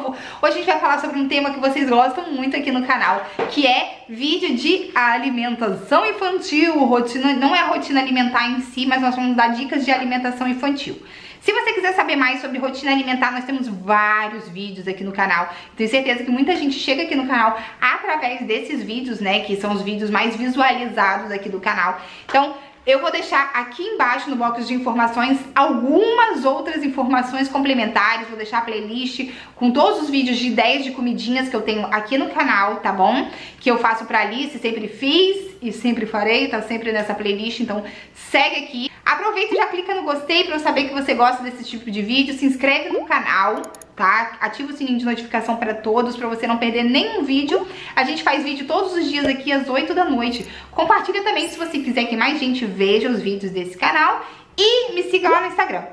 novo. Hoje a gente vai falar sobre um tema que vocês gostam muito aqui no canal, que é vídeo de alimentação infantil. Rotina, não é a rotina alimentar em si, mas nós vamos dar dicas de alimentação infantil. Se você quiser saber mais sobre rotina alimentar, nós temos vários vídeos aqui no canal. Tenho certeza que muita gente chega aqui no canal através desses vídeos, né? Que são os vídeos mais visualizados aqui do canal. Então, eu vou deixar aqui embaixo no box de informações algumas outras informações complementares. Vou deixar a playlist com todos os vídeos de ideias de comidinhas que eu tenho aqui no canal, tá bom? Que eu faço pra Alice, sempre fiz e sempre farei, tá sempre nessa playlist, então segue aqui. Aproveita e já clica no gostei pra eu saber que você gosta desse tipo de vídeo. Se inscreve no canal, tá? Ativa o sininho de notificação para todos, para você não perder nenhum vídeo. A gente faz vídeo todos os dias aqui às 8 da noite. Compartilha também se você quiser que mais gente veja os vídeos desse canal. E me siga lá no Instagram,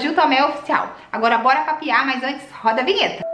@JuToméOficial. Agora bora papiar, mas antes roda a vinheta.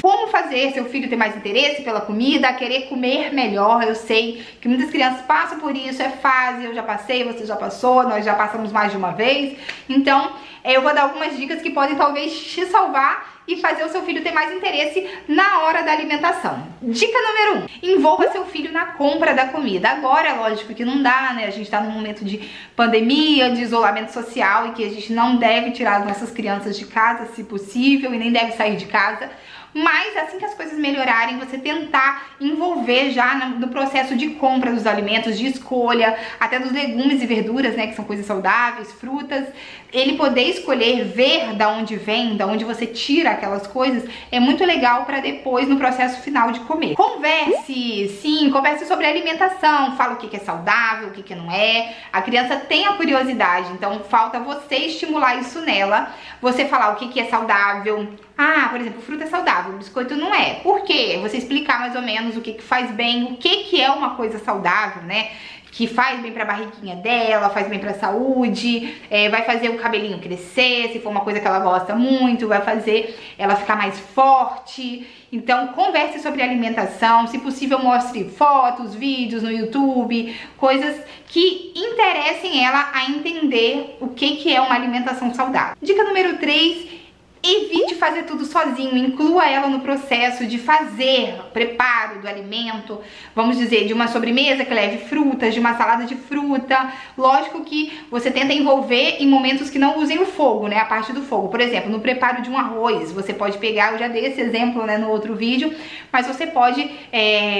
Como fazer seu filho ter mais interesse pela comida, querer comer melhor? Eu sei que muitas crianças passam por isso, é fase, eu já passei, você já passou, nós já passamos mais de uma vez. Então, eu vou dar algumas dicas que podem talvez te salvar e fazer o seu filho ter mais interesse na hora da alimentação. Dica número 1, envolva seu filho na compra da comida. Agora, é lógico que não dá, né? A gente tá num momento de pandemia, de isolamento social, e que a gente não deve tirar as nossas crianças de casa, se possível, e nem deve sair de casa. Mas assim que as coisas melhorarem, você tentar envolver já no processo de compra dos alimentos, de escolha, até dos legumes e verduras, né, que são coisas saudáveis, frutas. Ele poder escolher, ver da onde vem, da onde você tira aquelas coisas, é muito legal para depois, no processo final de comer. Converse, sim, converse sobre alimentação, fala o que é saudável, o que não é. A criança tem a curiosidade, então falta você estimular isso nela, você falar o que é saudável. Ah, por exemplo, fruta é saudável, biscoito não é. Por quê? Você explicar mais ou menos o que faz bem, o que é uma coisa saudável, né? Que faz bem pra barriguinha dela, faz bem pra saúde, vai fazer o cabelinho crescer, se for uma coisa que ela gosta muito, vai fazer ela ficar mais forte. Então, converse sobre alimentação, se possível mostre fotos, vídeos no YouTube, coisas que interessem ela a entender o que é uma alimentação saudável. Dica número 3, evite fazer tudo sozinho, inclua ela no processo de fazer preparo do alimento, vamos dizer, de uma sobremesa que leve frutas, de uma salada de fruta. Lógico que você tenta envolver em momentos que não usem o fogo, né, a parte do fogo. Por exemplo, no preparo de um arroz, você pode pegar, eu já dei esse exemplo, né, no outro vídeo, mas você pode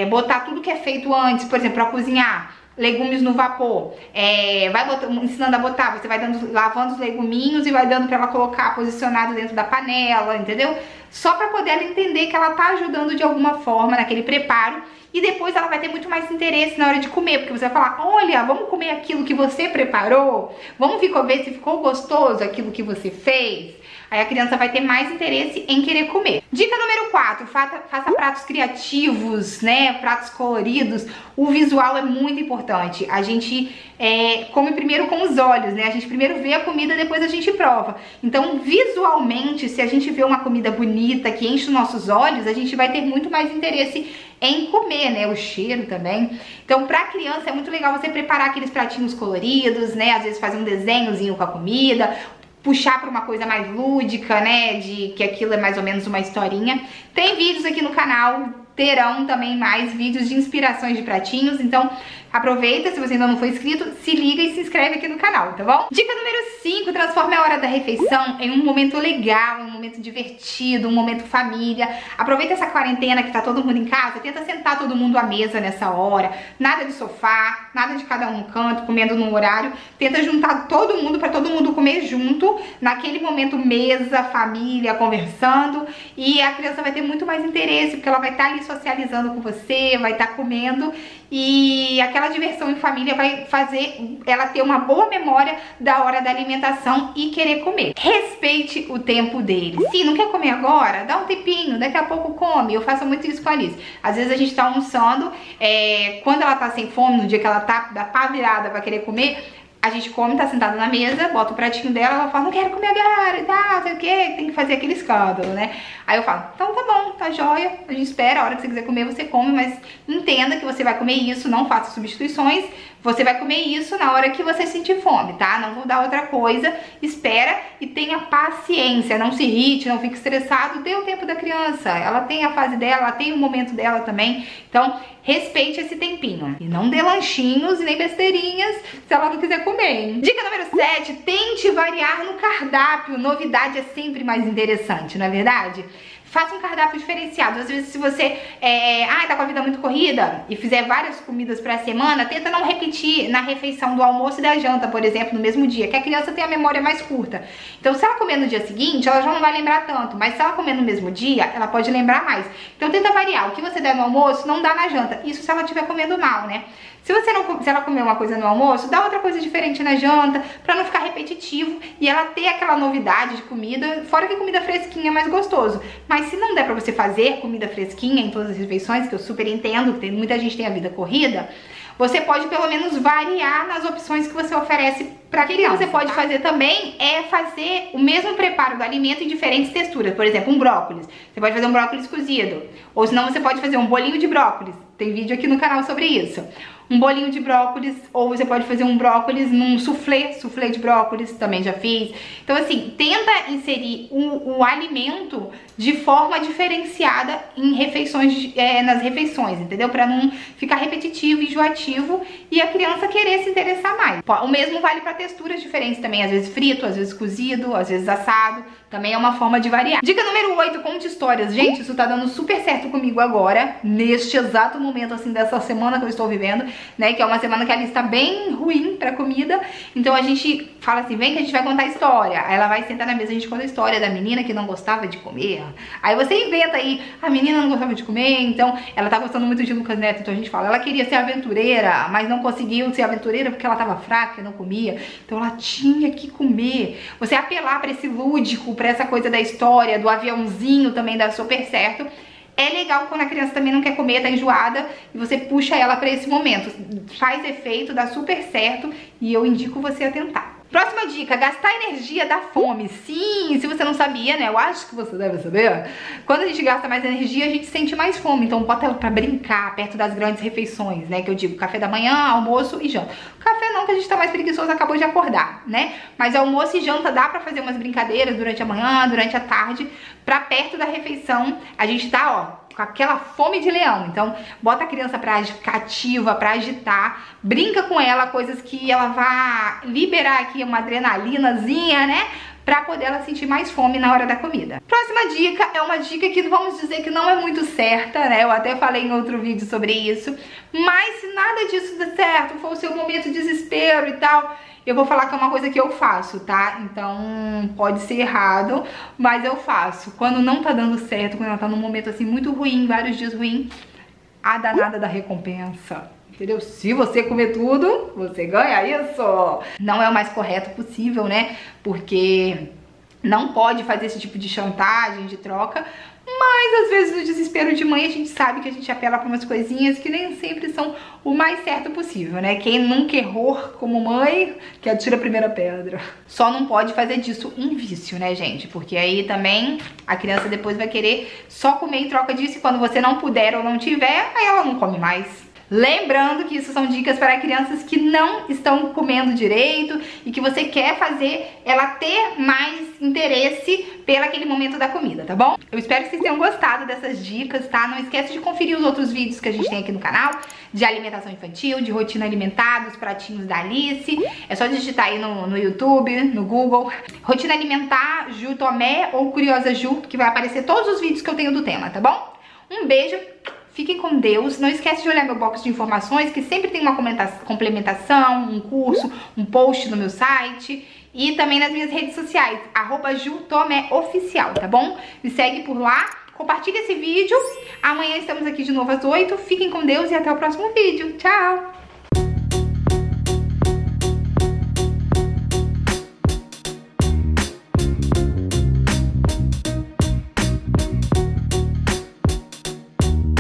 botar tudo que é feito antes, por exemplo, para cozinhar. Legumes no vapor, vai botando, ensinando a botar, você vai dando, lavando os leguminhos e vai dando pra ela colocar posicionado dentro da panela, entendeu? Só pra poder ela entender que ela tá ajudando de alguma forma naquele preparo, e depois ela vai ter muito mais interesse na hora de comer, porque você vai falar, olha, vamos comer aquilo que você preparou, vamos ver se ficou gostoso aquilo que você fez. Aí a criança vai ter mais interesse em querer comer. Dica número 4, faça pratos criativos, né? Pratos coloridos. O visual é muito importante. A gente come primeiro com os olhos, né? A gente primeiro vê a comida, depois a gente prova. Então, visualmente, se a gente vê uma comida bonita que enche os nossos olhos, a gente vai ter muito mais interesse em comer, né? O cheiro também. Então, pra criança é muito legal você preparar aqueles pratinhos coloridos, né? Às vezes fazer um desenhozinho com a comida, puxar para uma coisa mais lúdica, né, de que aquilo é mais ou menos uma historinha. Tem vídeos aqui no canal, terão também mais vídeos de inspirações de pratinhos, então aproveita, se você ainda não foi inscrito, se liga e se inscreve aqui no canal, tá bom? Dica número 5, transforme a hora da refeição em um momento legal, um momento divertido, um momento família. Aproveita essa quarentena que tá todo mundo em casa, tenta sentar todo mundo à mesa nessa hora, nada de sofá, nada de cada um no canto, comendo num horário, tenta juntar todo mundo pra todo mundo comer junto, naquele momento mesa, família, conversando, e a criança vai ter muito mais interesse, porque ela vai estar ali socializando com você, vai estar comendo, e aquela diversão em família vai fazer ela ter uma boa memória da hora da alimentação e querer comer. Respeite o tempo dele. Se não quer comer agora, dá um tempinho, daqui a pouco come. Eu faço muito isso com a Alice. Às vezes a gente tá almoçando, quando ela tá sem fome, no dia que ela tá da pá virada pra querer comer, a gente come, tá sentada na mesa, bota o pratinho dela, ela fala, não quero comer agora, e tal, sei o que, tem que fazer aquele escândalo, né? Aí eu falo, então tá bom, tá jóia, a gente espera, a hora que você quiser comer, você come, mas entenda que você vai comer isso, não faça substituições, você vai comer isso na hora que você sentir fome, tá? Não vou dar outra coisa, espera e tenha paciência, não se irrite, não fique estressado, dê o tempo da criança, ela tem a fase dela, ela tem o momento dela também, então respeite esse tempinho. E não dê lanchinhos nem besteirinhas se ela não quiser comer, hein? Dica número 7, tente variar no cardápio. Novidade é sempre mais interessante, não é verdade? Faça um cardápio diferenciado. Às vezes, se você tá com a vida muito corrida e fizer várias comidas pra semana, tenta não repetir na refeição do almoço e da janta, por exemplo, no mesmo dia, que a criança tem a memória mais curta. Então, se ela comer no dia seguinte, ela já não vai lembrar tanto, mas se ela comer no mesmo dia, ela pode lembrar mais. Então, tenta variar. O que você der no almoço, não dá na janta. Isso se ela estiver comendo mal, né? Se ela comer uma coisa no almoço, dá outra coisa diferente na janta, pra não ficar repetitivo e ela ter aquela novidade de comida, fora que comida fresquinha é mais gostoso. Mas se não der pra você fazer comida fresquinha em todas as refeições, que eu super entendo, que muita gente tem a vida corrida, você pode pelo menos variar nas opções que você oferece pra criança. O que você pode fazer também é fazer o mesmo preparo do alimento em diferentes texturas. Por exemplo, um brócolis. Você pode fazer um brócolis cozido. Ou senão você pode fazer um bolinho de brócolis. Tem vídeo aqui no canal sobre isso. Um bolinho de brócolis, ou você pode fazer um brócolis num soufflé, soufflé de brócolis, também já fiz. Então assim, tenta inserir o alimento de forma diferenciada em refeições, nas refeições, entendeu? Pra não ficar repetitivo, enjoativo e a criança querer se interessar mais. O mesmo vale pra texturas diferentes também, às vezes frito, às vezes cozido, às vezes assado, também é uma forma de variar. Dica número 8, conte histórias. Gente, isso tá dando super certo comigo agora, neste exato momento assim dessa semana que eu estou vivendo, né, que é uma semana que a Alice está bem ruim pra comida, então a gente fala assim, vem que a gente vai contar história. Aí ela vai sentar na mesa, a gente conta a história da menina que não gostava de comer. Aí você inventa aí, a menina não gostava de comer, então ela tá gostando muito de Lucas Neto, então a gente fala, ela queria ser aventureira, mas não conseguiu ser aventureira porque ela tava fraca e não comia, então ela tinha que comer. Você apelar pra esse lúdico, pra essa coisa da história, do aviãozinho também dá super certo. É legal quando a criança também não quer comer, tá enjoada, e você puxa ela pra esse momento. Faz efeito, dá super certo, e eu indico você a tentar. Próxima dica, gastar energia dá fome. Sim, se você não sabia, né, eu acho que você deve saber. Quando a gente gasta mais energia, a gente sente mais fome. Então bota ela pra brincar perto das grandes refeições, né, que eu digo café da manhã, almoço e janta. Café não, que a gente tá mais preguiçoso, acabou de acordar, né? Mas almoço e janta dá pra fazer umas brincadeiras durante a manhã, durante a tarde, pra perto da refeição a gente tá, ó, com aquela fome de leão. Então bota a criança pra ficar ativa, pra agitar, brinca com ela, coisas que ela vá liberar aqui uma adrenalinazinha, né, pra poder ela sentir mais fome na hora da comida. Próxima dica é uma dica que vamos dizer que não é muito certa, né? Eu até falei em outro vídeo sobre isso, mas se nada disso der certo, for o seu momento de desespero e tal, eu vou falar que é uma coisa que eu faço, tá? Então pode ser errado, mas eu faço. Quando não tá dando certo, quando ela tá num momento assim muito ruim, vários dias ruins, a danada da recompensa, entendeu? Se você comer tudo, você ganha isso. Não é o mais correto possível, né? Porque não pode fazer esse tipo de chantagem, de troca. Mas às vezes no desespero de mãe a gente sabe que a gente apela pra umas coisinhas que nem sempre são o mais certo possível, né? Quem nunca errou como mãe, que atira a primeira pedra. Só não pode fazer disso um vício, né, gente? Porque aí também a criança depois vai querer só comer em troca disso, e quando você não puder ou não tiver, aí ela não come mais. Lembrando que isso são dicas para crianças que não estão comendo direito e que você quer fazer ela ter mais interesse pelo aquele momento da comida, tá bom? Eu espero que vocês tenham gostado dessas dicas, tá? Não esquece de conferir os outros vídeos que a gente tem aqui no canal, de alimentação infantil, de rotina alimentar, dos pratinhos da Alice. É só digitar aí no YouTube, no Google, rotina alimentar, Ju Tomé ou Curiosa Ju, que vai aparecer todos os vídeos que eu tenho do tema, tá bom? Um beijo! Fiquem com Deus, não esquece de olhar meu box de informações, que sempre tem uma complementação, um curso, um post no meu site e também nas minhas redes sociais, @JuToméOficial, tá bom? Me segue por lá, compartilha esse vídeo, amanhã estamos aqui de novo às 8, fiquem com Deus e até o próximo vídeo, tchau!